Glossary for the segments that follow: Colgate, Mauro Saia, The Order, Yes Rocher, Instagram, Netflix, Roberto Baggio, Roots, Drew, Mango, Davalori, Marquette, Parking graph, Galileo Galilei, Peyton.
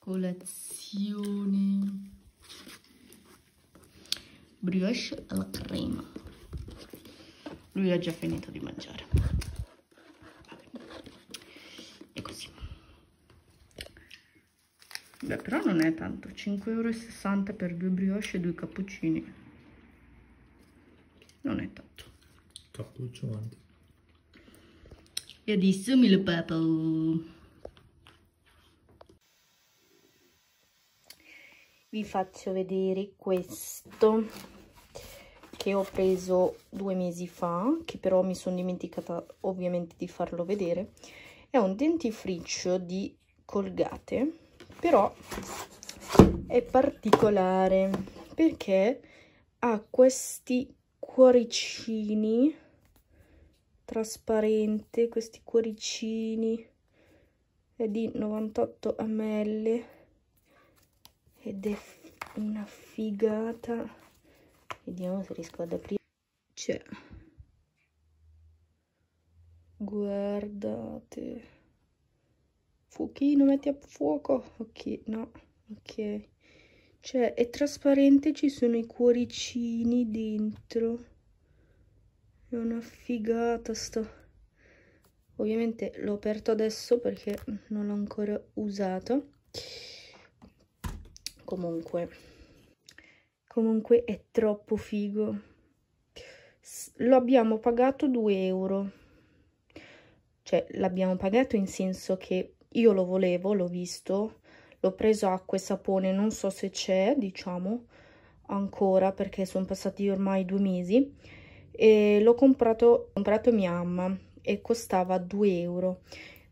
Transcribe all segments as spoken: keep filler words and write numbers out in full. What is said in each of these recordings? Colazione brioche alla crema. Lui ha già finito di mangiare. E così. Beh, però non è tanto. cinque e sessanta euro per due brioche e due cappuccini. Non è tanto. Cappuccioni. E adesso mi lo papo. Vi faccio vedere questo che ho preso due mesi fa, che però mi sono dimenticata ovviamente di farlo vedere. È un dentifricio di Colgate, però è particolare perché ha questi cuoricini trasparenti, questi cuoricini, è di novantotto millilitri. Ed è una figata. Vediamo se riesco ad aprire. Cioè, guardate. Fuochino, metti a fuoco. Ok, no, ok. Cioè, è trasparente, ci sono i cuoricini dentro. È una figata sto. Ovviamente l'ho aperto adesso perché non l'ho ancora usato. Comunque, comunque è troppo figo. Lo abbiamo pagato due euro. Cioè, l'abbiamo pagato in senso che io lo volevo, l'ho visto, l'ho preso acqua e sapone, non so se c'è, diciamo, ancora, perché sono passati ormai due mesi. E l'ho comprato, comprato mia mamma e costava due euro.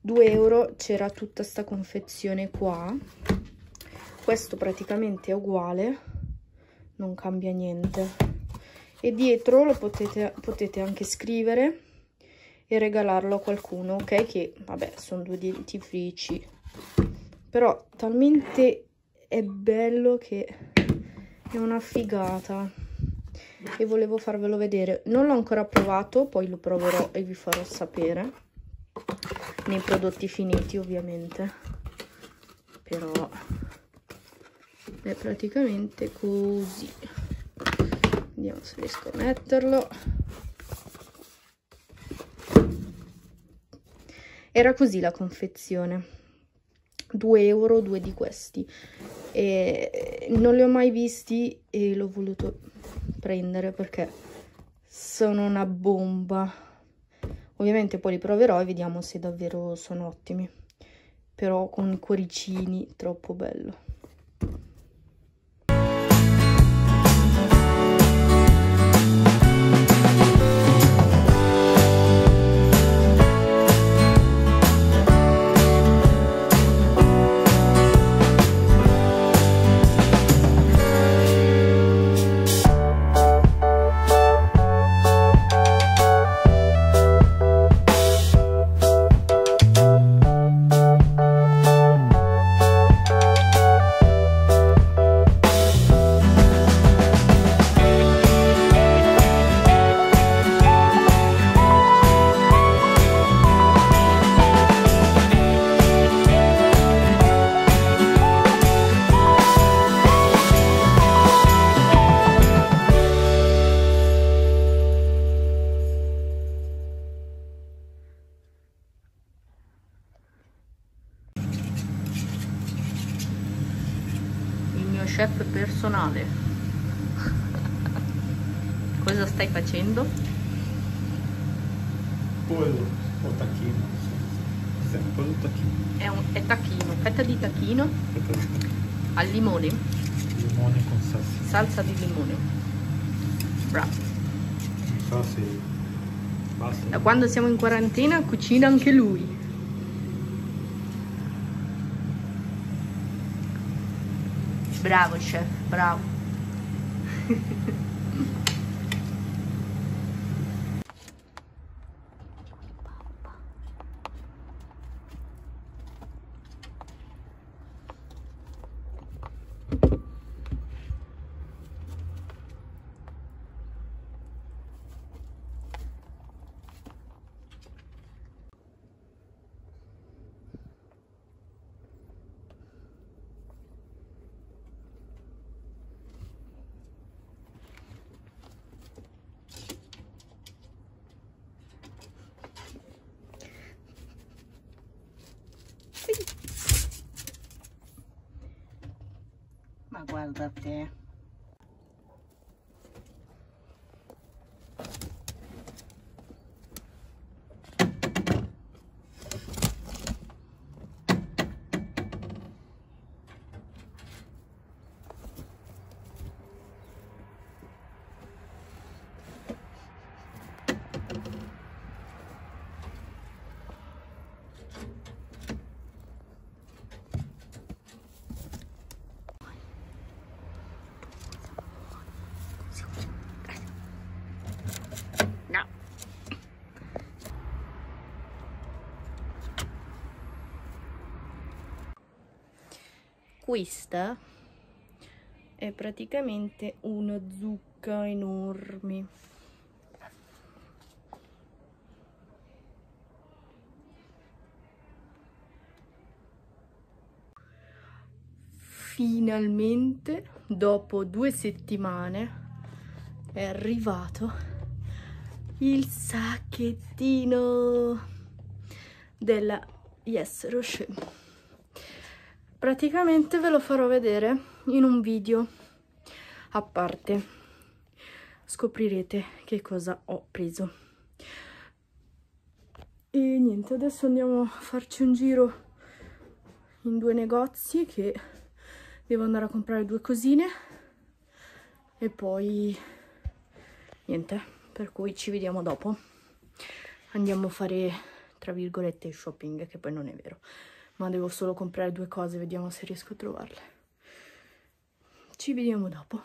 due euro c'era tutta sta confezione qua. Questo praticamente è uguale, non cambia niente. E dietro lo potete, potete anche scrivere e regalarlo a qualcuno, ok? Che, vabbè, sono due dentifrici. Però talmente è bello che è una figata. E volevo farvelo vedere. Non l'ho ancora provato, poi lo proverò e vi farò sapere. Nei prodotti finiti, ovviamente. Però... è praticamente così. Vediamo se riesco a metterlo. Era così la confezione. due euro, due di questi. E non li ho mai visti e l'ho voluto prendere perché sono una bomba. Ovviamente poi li proverò e vediamo se davvero sono ottimi. Però con i cuoricini, troppo bello. personale. Cosa stai facendo? Pollo o tacchino. Sì, pollo o tacchino. È, un, è tacchino, fetta di tacchino. Fetta di tacchino. Al limone. Limone con salsa. Salsa di limone. Bravo. Non so se basta. Da quando siamo in quarantena cucina anche lui. Bravo chef, bravo. Ma guarda te. Questa è praticamente una zucca enorme. Finalmente, dopo due settimane, è arrivato il sacchettino della Yes Rocher. Praticamente ve lo farò vedere in un video a parte. Scoprirete che cosa ho preso. E niente, adesso andiamo a farci un giro in due negozi che devo andare a comprare due cosine. E poi niente, per cui ci vediamo dopo. Andiamo a fare, tra virgolette, shopping, che poi non è vero. Ma devo solo comprare due cose, vediamo se riesco a trovarle. Ci vediamo dopo.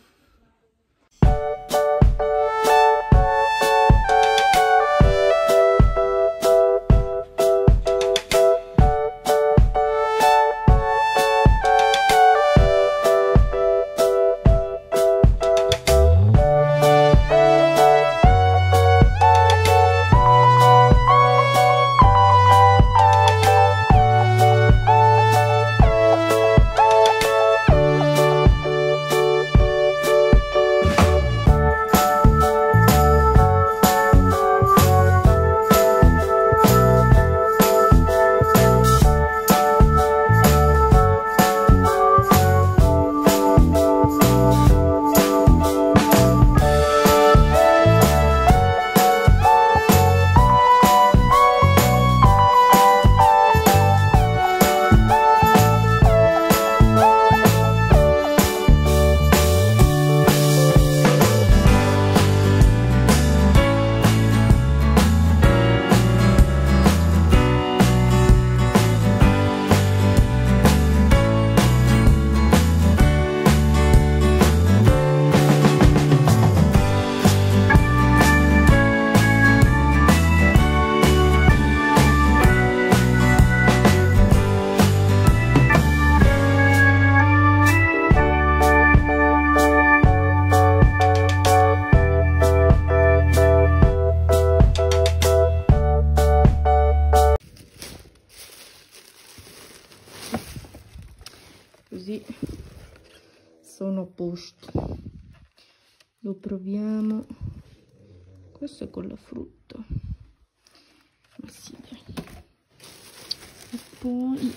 Così sono a posto. Lo proviamo. Questo è con la frutta. Ma sì, dai. E poi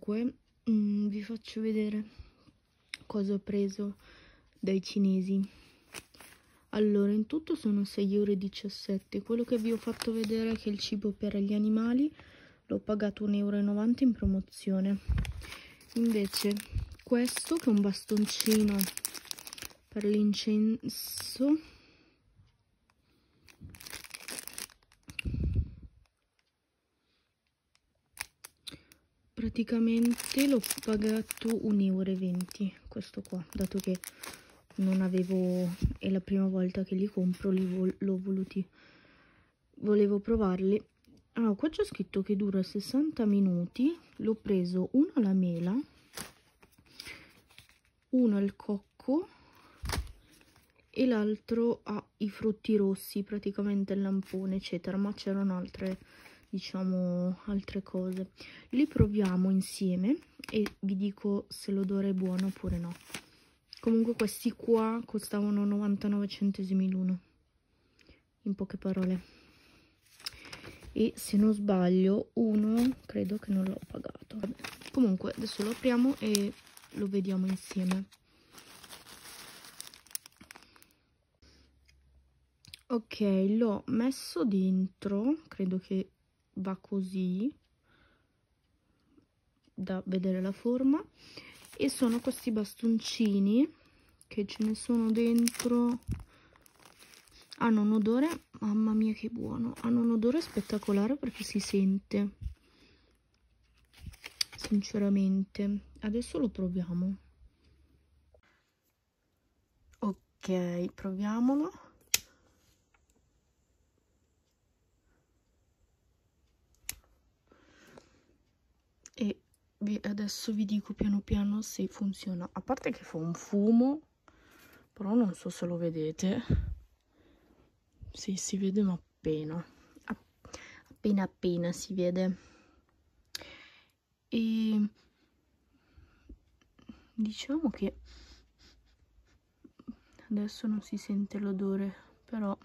comunque mh, vi faccio vedere cosa ho preso dai cinesi. Allora, in tutto sono sei euro e diciassette. Quello che vi ho fatto vedere è che il cibo per gli animali l'ho pagato un euro e novanta in promozione. Invece questo, che è un bastoncino per l'incenso, praticamente l'ho pagato un euro e venti, questo qua, dato che non avevo, è la prima volta che li compro, li vol l'ho voluti, volevo provarli. Ah, qua c'è scritto che dura sessanta minuti, l'ho preso uno alla mela, uno al cocco e l'altro ai frutti rossi, praticamente il lampone eccetera, ma c'erano altre, diciamo, altre cose. Li proviamo insieme e vi dico se l'odore è buono oppure no. Comunque questi qua costavano novantanove centesimi l'uno, in poche parole. E se non sbaglio uno credo che non l'ho pagato. Vabbè. Comunque adesso lo apriamo e lo vediamo insieme. Ok, l'ho messo dentro, credo che va così, da vedere la forma. E sono questi bastoncini che ce ne sono dentro, hanno un odore, mamma mia che buono, hanno un odore spettacolare perché si sente, sinceramente. Adesso lo proviamo. Ok, proviamolo. E adesso vi dico piano piano se funziona. A parte che fa un fumo, però non so se lo vedete. Sì, si vede, ma appena appena appena si vede. E diciamo che adesso non si sente l'odore, però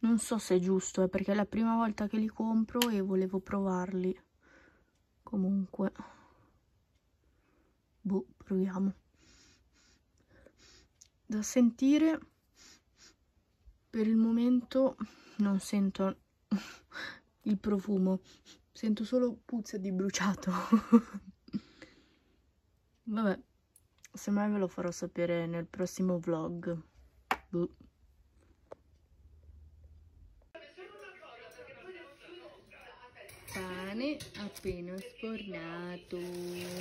non so se è giusto, eh, perché è la prima volta che li compro e volevo provarli. Comunque, boh, proviamo. Da sentire, per il momento non sento il profumo, sento solo puzza di bruciato. Vabbè, semmai ve lo farò sapere nel prossimo vlog. Boh. Pane appena sfornato. E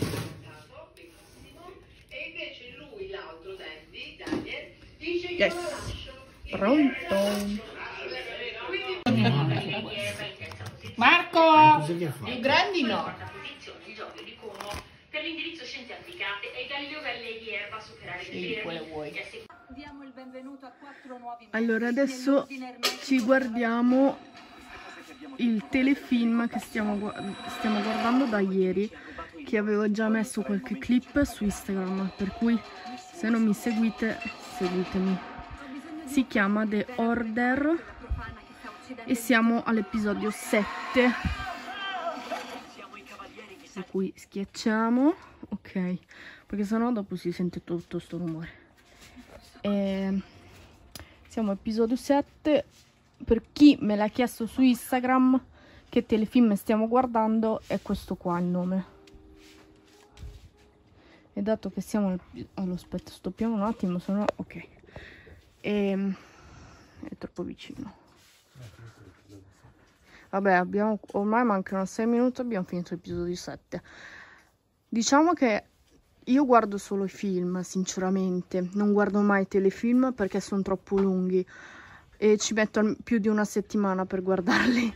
invece lui, l'altro Dandy, Daniel, dice che lo lascio. Pronto. Marco, più grandi no. Per l'indirizzo scienze applicate e Galileo Galilei erba superare il vuoi. Diamo il benvenuto a quattro nuovi. Allora adesso ci guardiamo il telefilm che stiamo, gu stiamo guardando da ieri, che avevo già messo qualche clip su Instagram, per cui se non mi seguite, seguitemi. Si chiama The Order e siamo all'episodio sette, per cui schiacciamo, ok, perché sennò dopo si sente tutto sto rumore. E siamo all'episodio sette. Per chi me l'ha chiesto su Instagram che telefilm stiamo guardando, è questo qua il nome. E dato che siamo al... allora, aspetta, stoppiamo un attimo, sennò ok. E... è troppo vicino. Vabbè, abbiamo ormai mancano sei minuti, abbiamo finito l'episodio sette. Diciamo che io guardo solo i film, sinceramente. Non guardo mai telefilm perché sono troppo lunghi e ci metto più di una settimana per guardarli.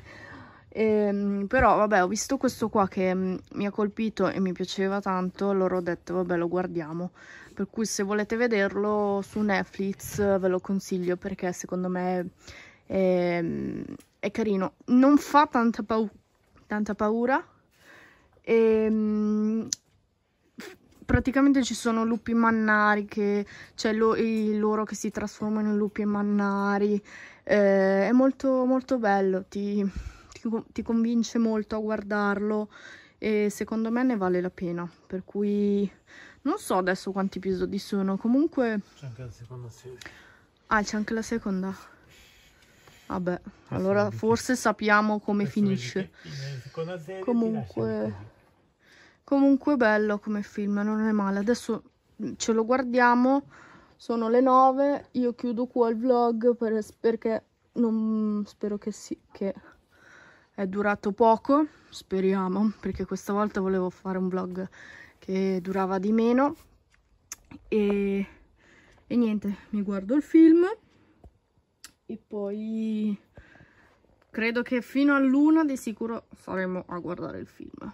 E, però vabbè, ho visto questo qua che mi ha colpito e mi piaceva tanto, allora ho detto vabbè, lo guardiamo. Per cui se volete vederlo su Netflix ve lo consiglio, perché secondo me è, è carino, non fa tanta, pau tanta paura e praticamente ci sono lupi mannari, che c'è lo, loro che si trasformano in lupi mannari, eh, è molto molto bello, ti, ti, ti convince molto a guardarlo e secondo me ne vale la pena, per cui non so adesso quanti episodi sono, comunque... C'è anche la seconda serie. Ah, c'è anche la seconda? Vabbè, questo allora forse sappiamo come questo finisce. Comunque, comunque bello come film, non è male. Adesso ce lo guardiamo, sono le nove, io chiudo qua il vlog per, perché non, spero che sì, che è durato poco, speriamo, perché questa volta volevo fare un vlog che durava di meno. E, e niente, mi guardo il film. E poi credo che fino all'una di sicuro saremo a guardare il film.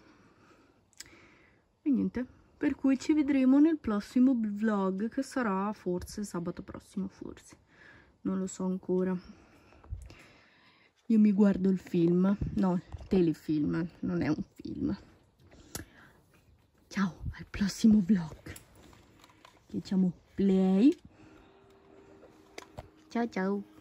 E niente, per cui ci vedremo nel prossimo vlog, che sarà forse sabato prossimo, forse. Non lo so ancora. Io mi guardo il film, no, il telefilm, non è un film. Ciao, al prossimo vlog. Diciamo play. Ciao ciao.